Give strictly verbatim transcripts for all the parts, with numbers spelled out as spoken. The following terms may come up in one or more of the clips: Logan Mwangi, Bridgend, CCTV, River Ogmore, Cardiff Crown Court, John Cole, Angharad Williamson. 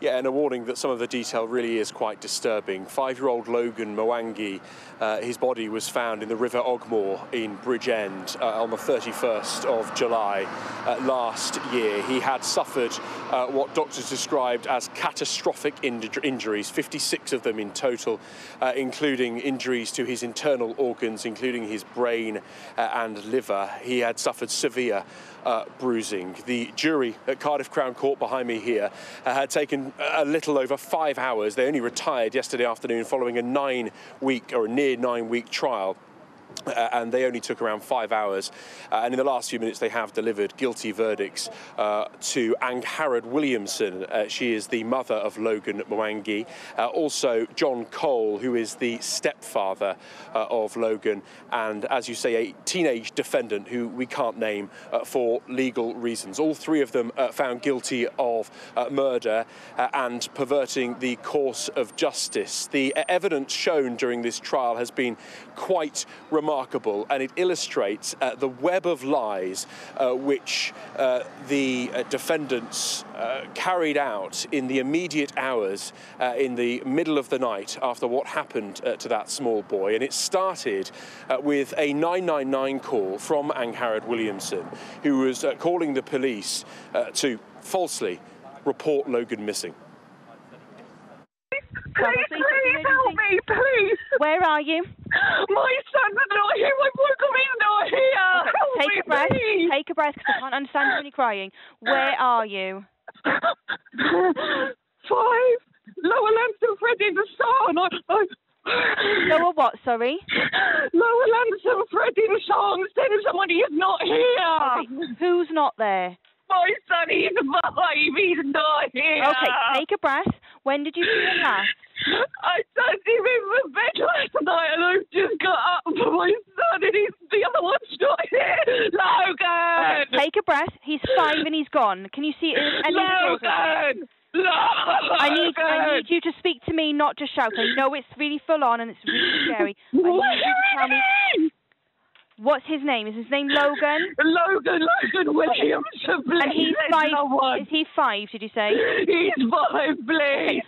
Yeah, and a warning that some of the detail really is quite disturbing. Five-year-old Logan Mwangi, uh, his body was found in the River Ogmore in Bridgend uh, on the thirty-first of July uh, last year. He had suffered uh, what doctors described as catastrophic injuries, fifty-six of them in total, uh, including injuries to his internal organs, including his brain uh, and liver. He had suffered severe uh, bruising. The jury at Cardiff Crown Court behind me here uh, had taken a little over five hours. They only retired yesterday afternoon following a nine-week or a near nine-week trial. Uh, and they only took around five hours. Uh, and in the last few minutes, they have delivered guilty verdicts uh, to Angharad Williamson. Uh, she is the mother of Logan Mwangi. Uh, also, John Cole, who is the stepfather uh, of Logan. And, as you say, a teenage defendant who we can't name uh, for legal reasons. All three of them uh, found guilty of uh, murder uh, and perverting the course of justice. The evidence shown during this trial has been quite remarkable. Remarkable, and it illustrates uh, the web of lies uh, which uh, the uh, defendants uh, carried out in the immediate hours, uh, in the middle of the night, after what happened uh, to that small boy. And it started uh, with a nine nine nine call from Angharad Williamson, who was uh, calling the police uh, to falsely report Logan missing. Please, please help me, please. Where are you? My son's not here. My boyfriend is not here. Help Take me, a breath. Please. Take a breath, because I can't understand you when you're crying. Where are you? Five. Lower Lampson, Freddie the Son. I, I... Lower what? Sorry. Lower Lampson, Freddie the Son. Send somebody who's not here. Okay. Who's not there? My son, he's five. He's not here. Okay. Take a breath. When did you see him last? I don't even in bed last night, and I've just got up for my son, and he's, the other one's not here. Logan! Okay, take a breath. He's five and he's gone. Can you see it? Logan! Logan! I need, I need you to speak to me, not just shout. I know it's really full on and it's really scary. I need what you to tell me. What's his name? Is his name Logan? Logan, Logan Williams. Please. And he's five. No Is he five, did you say? He's five, please.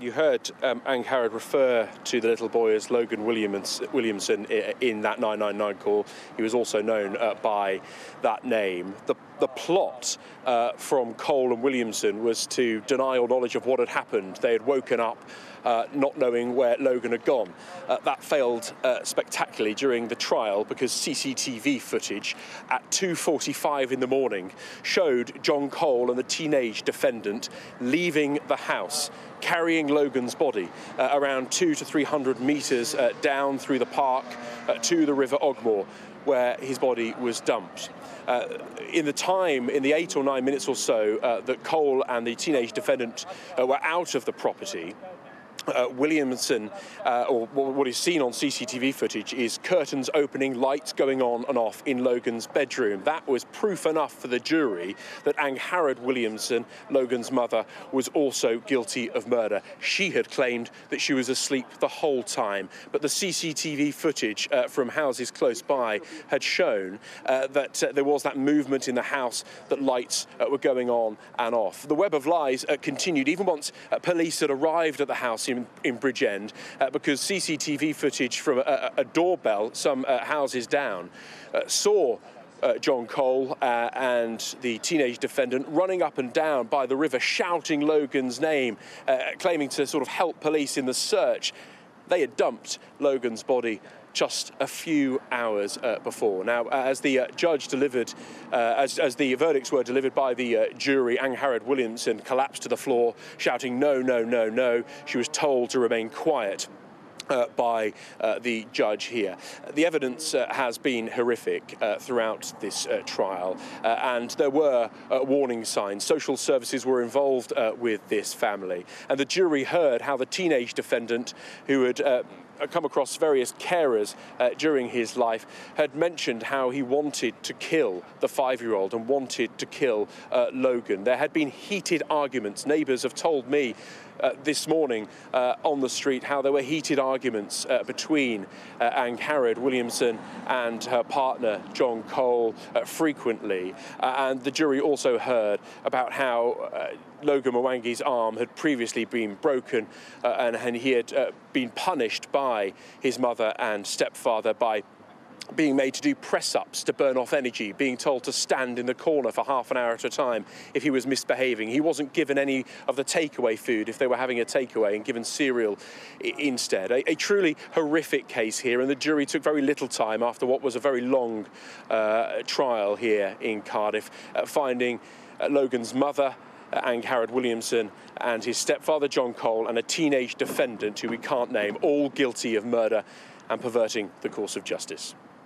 You heard um, Angharad refer to the little boy as Logan Williams, Williamson in that nine nine nine call. He was also known uh, by that name. The The plot uh, from Cole and Williamson was to deny all knowledge of what had happened. They had woken up uh, not knowing where Logan had gone. Uh, that failed uh, spectacularly during the trial, because C C T V footage at two forty-five in the morning showed John Cole and the teenage defendant leaving the house, carrying Logan's body uh, around two to three hundred metres uh, down through the park uh, to the River Ogmore, where his body was dumped. Uh, in the time, in the eight or nine minutes or so uh, that Cole and the teenage defendant uh, were out of the property, Uh, Williamson, uh, or what is seen on C C T V footage, is curtains opening, lights going on and off in Logan's bedroom. That was proof enough for the jury that Angharad Williamson, Logan's mother, was also guilty of murder. She had claimed that she was asleep the whole time, but the C C T V footage uh, from houses close by had shown uh, that uh, there was that movement in the house, that lights uh, were going on and off. The web of lies uh, continued even once uh, police had arrived at the house in, in Bridgend, uh, because C C T V footage from a, a doorbell some uh, houses down uh, saw uh, John Cole uh, and the teenage defendant running up and down by the river, shouting Logan's name, uh, claiming to sort of help police in the search. They had dumped Logan's body just a few hours uh, before. Now, as the uh, judge delivered, uh, as, as the verdicts were delivered by the uh, jury, Angharad Williamson collapsed to the floor, shouting, "No, no, no, no." She was told to remain quiet Uh, by uh, the judge here. The evidence uh, has been horrific uh, throughout this uh, trial, uh, and there were uh, warning signs. Social services were involved uh, with this family, and the jury heard how the teenage defendant, who had uh, come across various carers uh, during his life, had mentioned how he wanted to kill the five-year-old and wanted to kill uh, Logan. There had been heated arguments. Neighbours have told me Uh, this morning uh, on the street how there were heated arguments uh, between uh, Angharad Williamson and her partner John Cole uh, frequently, uh, and the jury also heard about how uh, Logan Mwangi's arm had previously been broken uh, and, and he had uh, been punished by his mother and stepfather by being made to do press-ups to burn off energy, being told to stand in the corner for half an hour at a time if he was misbehaving. He wasn't given any of the takeaway food if they were having a takeaway, and given cereal instead. A, a truly horrific case here, and the jury took very little time after what was a very long uh, trial here in Cardiff, uh, finding uh, Logan's mother, Angharad Williamson, and his stepfather John Cole, and a teenage defendant who we can't name, all guilty of murder and perverting the course of justice.